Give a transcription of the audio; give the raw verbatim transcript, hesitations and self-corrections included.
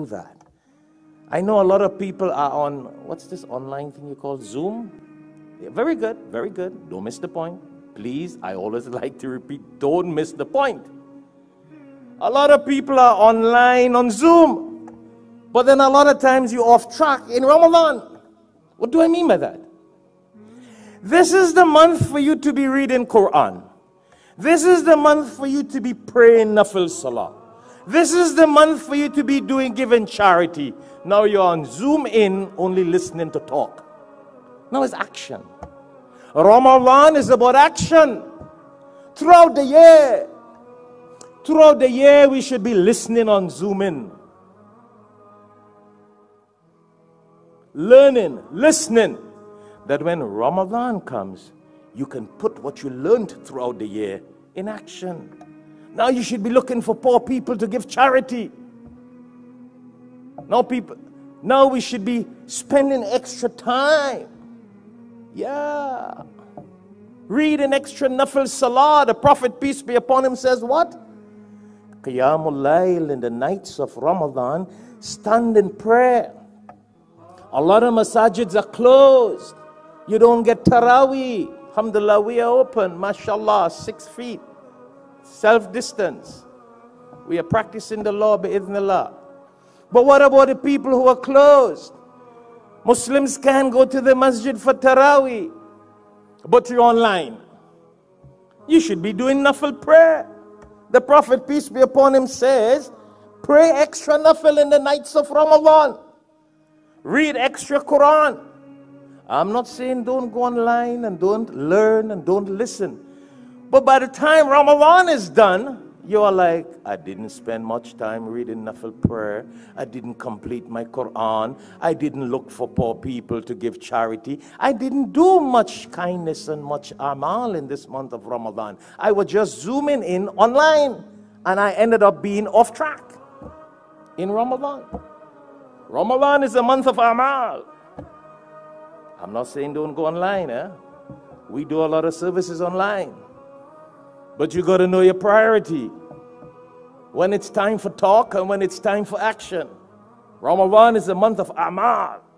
do that. I know a lot of people are on, what's this online thing you call, Zoom? Yeah, very good, very good. Don't miss the point. Please, I always like to repeat, don't miss the point. A lot of people are online on Zoom, but then a lot of times you're off track in Ramadan. What do I mean by that? This is the month for you to be reading Quran. This is the month for you to be praying Nafil Salat. This is the month for you to be doing giving charity. Now you're on Zoom in, only listening to talk. Now it's action. Ramadan is about action. Throughout the year, throughout the year we should be listening on Zoom in. Learning, listening. That when Ramadan comes, you can put what you learned throughout the year in action. Now you should be looking for poor people to give charity. Now people, now we should be spending extra time. Yeah. Read an extra Nafil Salah. The Prophet, peace be upon him, says what? Qiyamul Layl, in the nights of Ramadan, stand in prayer. A lot of masajids are closed. You don't get taraweeh. Alhamdulillah, we are open. MashaAllah, six feet. Self-distance. We are practicing the law, bi'idhnillah. But what about the people who are closed? Muslims can go to the masjid for taraweeh, but you're online. You should be doing nafil prayer. The Prophet, peace be upon him, says, pray extra nafil in the nights of Ramadan. Read extra Quran. I'm not saying don't go online and don't learn and don't listen. But by the time Ramadan is done, you are like, I didn't spend much time reading Nafil prayer. I didn't complete my Quran. I didn't look for poor people to give charity. I didn't do much kindness and much Amal in this month of Ramadan. I was just zooming in online, and I ended up being off track in Ramadan. Ramadan is a month of Amal. I'm not saying don't go online. Eh? We do a lot of services online. But you got to know your priority. When it's time for talk and when it's time for action. Ramadan is a month of Amal.